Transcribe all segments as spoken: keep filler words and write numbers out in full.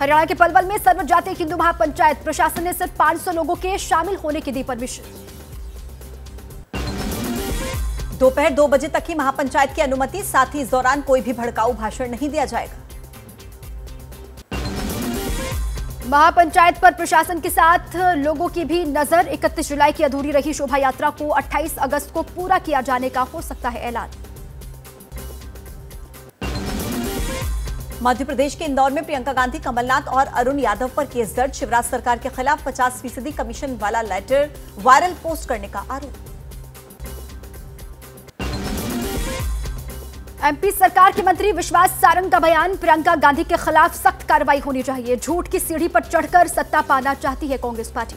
हरियाणा के पलवल में सर्वजातीय हिंदू महापंचायत, प्रशासन ने सिर्फ पाँच सौ लोगों के शामिल होने की दी परमिशन। दोपहर दो बजे तक ही महापंचायत की अनुमति, साथ ही इस दौरान कोई भी भड़काऊ भाषण नहीं दिया जाएगा। महापंचायत पर प्रशासन के साथ लोगों की भी नजर, इकतीस जुलाई की अधूरी रही शोभा यात्रा को अट्ठाईस अगस्त को पूरा किया जाने का हो सकता है ऐलान। मध्य प्रदेश के इंदौर में प्रियंका गांधी, कमलनाथ और अरुण यादव पर केस दर्ज, शिवराज सरकार के खिलाफ पचास फीसदी कमीशन वाला लेटर वायरल पोस्ट करने का आरोप। एमपी सरकार के मंत्री विश्वास सारंग का बयान, प्रियंका गांधी के खिलाफ सख्त कार्रवाई होनी चाहिए, झूठ की सीढ़ी पर चढ़कर सत्ता पाना चाहती है कांग्रेस पार्टी।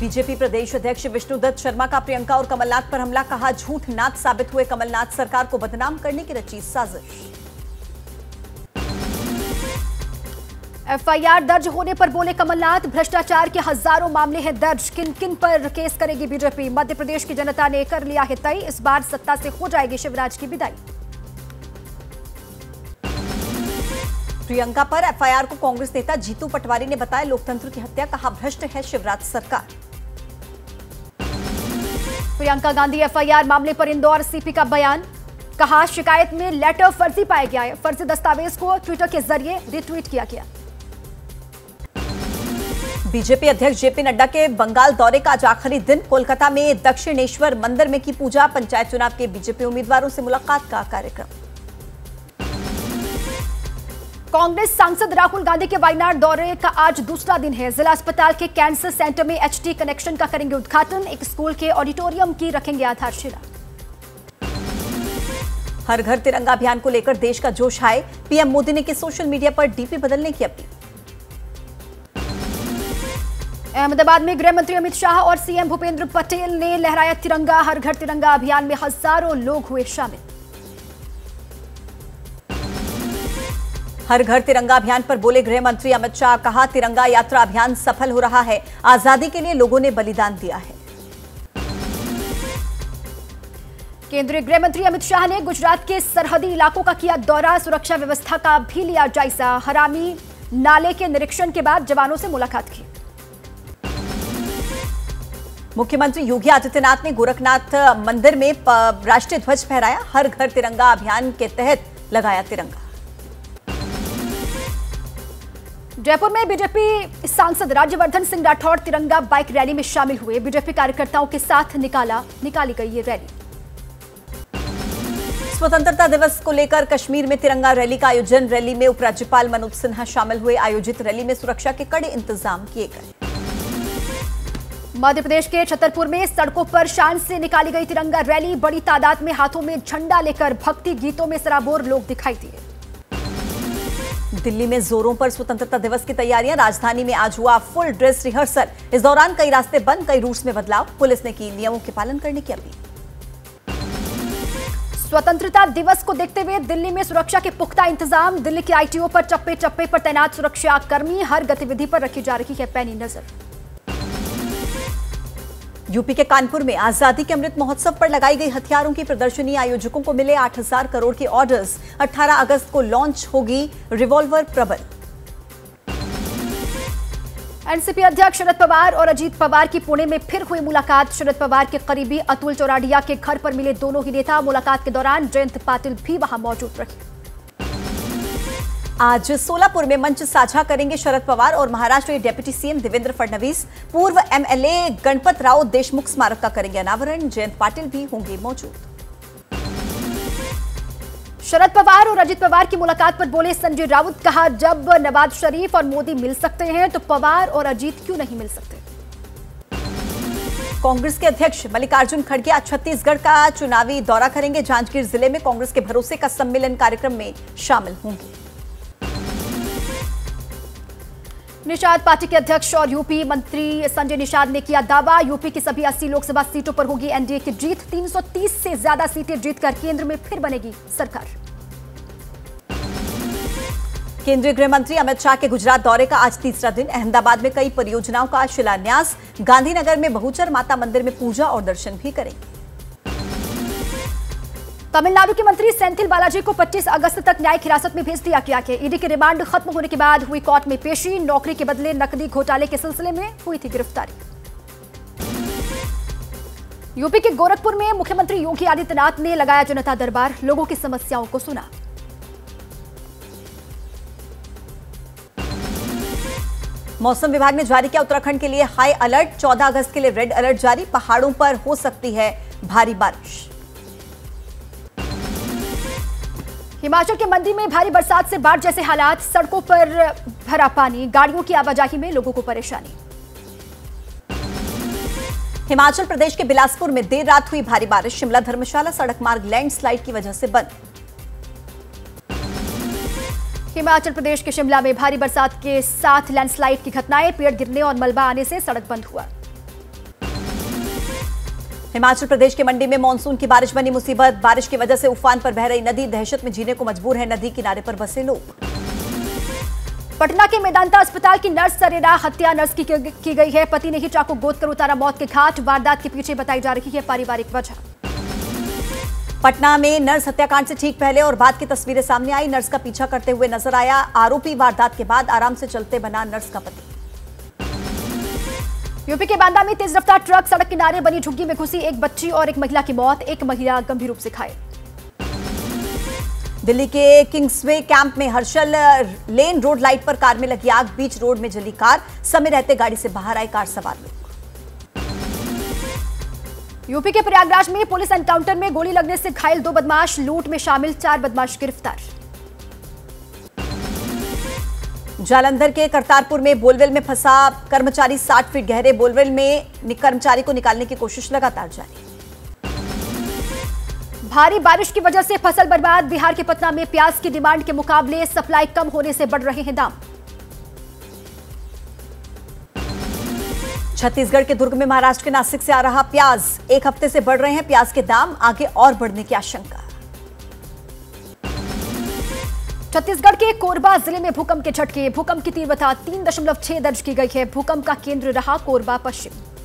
बीजेपी प्रदेश अध्यक्ष विष्णुदत्त शर्मा का प्रियंका और कमलनाथ पर हमला, कहा झूठ नाथ साबित हुए, कमलनाथ सरकार को बदनाम करने की रची साजिश। एफ आई आर दर्ज होने पर बोले कमलनाथ, भ्रष्टाचार के हजारों मामले हैं दर्ज, किन किन पर केस करेगी बीजेपी। मध्य प्रदेश की जनता ने कर लिया है तय, इस बार सत्ता से हो जाएगी शिवराज की विदाई। प्रियंका पर एफ आई आर को कांग्रेस नेता जीतू पटवारी ने बताया लोकतंत्र की हत्या, कहा भ्रष्ट है शिवराज सरकार। Priyanka Gandhi F I R मामले पर इंदौर सी पी का बयान, कहा शिकायत में लेटर फर्जी पाया गया है, फर्जी दस्तावेज को ट्विटर के जरिए रिट्वीट किया गया। बीजेपी अध्यक्ष जे पी नड्डा के बंगाल दौरे का आज आखिरी दिन, कोलकाता में दक्षिणेश्वर मंदिर में की पूजा, पंचायत चुनाव के बीजेपी उम्मीदवारों से मुलाकात का कार्यक्रम। कांग्रेस सांसद राहुल गांधी के वायनाड दौरे का आज दूसरा दिन है, जिला अस्पताल के कैंसर सेंटर में एच टी कनेक्शन का करेंगे उद्घाटन, एक स्कूल के ऑडिटोरियम की रखेंगे आधारशिला। हर घर तिरंगा अभियान को लेकर देश का जोश है, पी एम मोदी ने की सोशल मीडिया पर डी पी बदलने की अपील। अहमदाबाद में गृह मंत्री अमित शाह और सी एम भूपेंद्र पटेल ने लहराया तिरंगा, हर घर तिरंगा अभियान में हजारों लोग हुए शामिल। हर घर तिरंगा अभियान पर बोले गृह मंत्री अमित शाह, कहा तिरंगा यात्रा अभियान सफल हो रहा है, आजादी के लिए लोगों ने बलिदान दिया है। केंद्रीय गृह मंत्री अमित शाह ने गुजरात के सरहदी इलाकों का किया दौरा, सुरक्षा व्यवस्था का भी लिया जायजा, हरामी नाले के निरीक्षण के बाद जवानों से मुलाकात की। मुख्यमंत्री योगी आदित्यनाथ ने गोरखनाथ मंदिर में राष्ट्रीय ध्वज फहराया, हर घर तिरंगा अभियान के तहत लगाया तिरंगा। जयपुर में बीजेपी सांसद राज्यवर्धन सिंह राठौड़ तिरंगा बाइक रैली में शामिल हुए, बीजेपी कार्यकर्ताओं के साथ निकाला निकाली गई ये रैली। स्वतंत्रता दिवस को लेकर कश्मीर में तिरंगा रैली का आयोजन, रैली में उपराज्यपाल मनोज सिन्हा शामिल हुए, आयोजित रैली में सुरक्षा के कड़े इंतजाम किए गए। मध्य प्रदेश के छतरपुर में सड़कों पर शान से निकाली गई तिरंगा रैली, बड़ी तादाद में हाथों में झंडा लेकर भक्ति गीतों में सराबोर लोग दिखाई दिए। दिल्ली में जोरों पर स्वतंत्रता दिवस की तैयारियां, राजधानी में आज हुआ फुल ड्रेस रिहर्सल, इस दौरान कई रास्ते बंद, कई रूट्स में बदलाव, पुलिस ने की नियमों के पालन करने की अपील। स्वतंत्रता दिवस को देखते हुए दिल्ली में सुरक्षा के पुख्ता इंतजाम, दिल्ली के आई टी ओ पर चप्पे चप्पे पर तैनात सुरक्षा कर्मी, हर गतिविधि पर रखी जा रही है पैनी नजर। यूपी के कानपुर में आजादी के अमृत महोत्सव पर लगाई गई हथियारों की प्रदर्शनी, आयोजकों को मिले आठ हजार करोड़ के ऑर्डर्स, अठारह अगस्त को लॉन्च होगी रिवॉल्वर प्रबल। एन सी पी अध्यक्ष शरद पवार और अजीत पवार की पुणे में फिर हुई मुलाकात, शरद पवार के करीबी अतुल चौराडिया के घर पर मिले दोनों ही नेता, मुलाकात के दौरान जयंत पाटिल भी वहां मौजूद रहे। आज सोलापुर में मंच साझा करेंगे शरद पवार और महाराष्ट्र के deputy C M Devendra Fadnavis, पूर्व M L A Ganpat Rao Deshmukh स्मारक का करेंगे अनावरण, जयंत पाटिल भी होंगे मौजूद। शरद पवार और अजित पवार की मुलाकात पर बोले संजय राउत, कहा जब नवाज शरीफ और मोदी मिल सकते हैं तो पवार और अजीत क्यों नहीं मिल सकते। कांग्रेस के अध्यक्ष मल्लिकार्जुन खड़गे आज छत्तीसगढ़ का चुनावी दौरा करेंगे, जांजगीर जिले में कांग्रेस के भरोसे का सम्मेलन कार्यक्रम में शामिल होंगे। निषाद पार्टी के अध्यक्ष और यू पी मंत्री संजय निषाद ने किया दावा, यू पी की सभी अस्सी लोकसभा सीटों पर होगी एन डी ए की जीत, तीन सौ तीस से ज्यादा सीटें जीतकर केंद्र में फिर बनेगी सरकार। केंद्रीय गृह मंत्री अमित शाह के गुजरात दौरे का आज तीसरा दिन, अहमदाबाद में कई परियोजनाओं का शिलान्यास, गांधीनगर में बहुचर माता मंदिर में पूजा और दर्शन भी करेंगे। तमिलनाडु के मंत्री सेंथिल बालाजी को पच्चीस अगस्त तक न्यायिक हिरासत में भेज दिया गया है। ईडी के रिमांड खत्म होने के बाद हुई कोर्ट में पेशी। नौकरी के बदले नकदी घोटाले के सिलसिले में हुई थी गिरफ्तारी। यूपी के गोरखपुर में मुख्यमंत्री योगी आदित्यनाथ ने लगाया जनता दरबार, लोगों की समस्याओं को सुना। मौसम विभाग ने जारी किया उत्तराखंड के लिए हाई अलर्ट, चौदह अगस्त के लिए रेड अलर्ट जारी। पहाड़ों पर हो सकती है भारी बारिश। हिमाचल के मंडी में भारी बरसात से बाढ़ जैसे हालात, सड़कों पर भरा पानी, गाड़ियों की आवाजाही में लोगों को परेशानी। हिमाचल प्रदेश के बिलासपुर में देर रात हुई भारी बारिश। शिमला धर्मशाला सड़क मार्ग लैंडस्लाइड की वजह से बंद। हिमाचल प्रदेश के शिमला में भारी बरसात के साथ लैंडस्लाइड की घटनाएं, पेड़ गिरने और मलबा आने से सड़क बंद हुआ। हिमाचल प्रदेश के मंडी में मानसून की बारिश बनी मुसीबत। बारिश की वजह से उफान पर बह रही नदी, दहशत में जीने को मजबूर है नदी किनारे पर बसे लोग। पटना के मेदांता अस्पताल की नर्स सरेरा हत्या नर्स की की गई है। पति ने ही चाकू गोद कर उतारा मौत के घाट। वारदात के पीछे बताई जा रही है पारिवारिक वजह। पटना में नर्स हत्याकांड से ठीक पहले और बाद की तस्वीरें सामने आई। नर्स का पीछा करते हुए नजर आया आरोपी। वारदात के बाद आराम से चलते बना नर्स का पति। यूपी के बांदा में तेज रफ्तार ट्रक सड़क किनारे बनी झुग्गी में घुसी। एक बच्ची और एक महिला की मौत, एक महिला गंभीर रूप से घायल। दिल्ली के किंग्सवे कैंप में हर्षल लेन रोड लाइट पर कार में लगी आग। बीच रोड में जली कार, समय रहते गाड़ी से बाहर आए कार सवार लोग। यूपी के प्रयागराज में पुलिस एनकाउंटर में गोली लगने से घायल दो बदमाश। लूट में शामिल चार बदमाश गिरफ्तार। जालंधर के करतारपुर में बोलवेल में फंसा कर्मचारी, साठ फीट गहरे बोलवेल में कर्मचारी को निकालने की कोशिश लगातार जारी। भारी बारिश की वजह से फसल बर्बाद। बिहार के पटना में प्याज की डिमांड के मुकाबले सप्लाई कम होने से बढ़ रहे हैं दाम। छत्तीसगढ़ के दुर्ग में महाराष्ट्र के नासिक से आ रहा प्याज, एक हफ्ते से बढ़ रहे हैं प्याज के दाम, आगे और बढ़ने की आशंका। छत्तीसगढ़ के कोरबा जिले में भूकंप के झटके। भूकंप की तीव्रता तीन दशमलव छह दर्ज की गई है। भूकंप का केंद्र रहा कोरबा पश्चिम।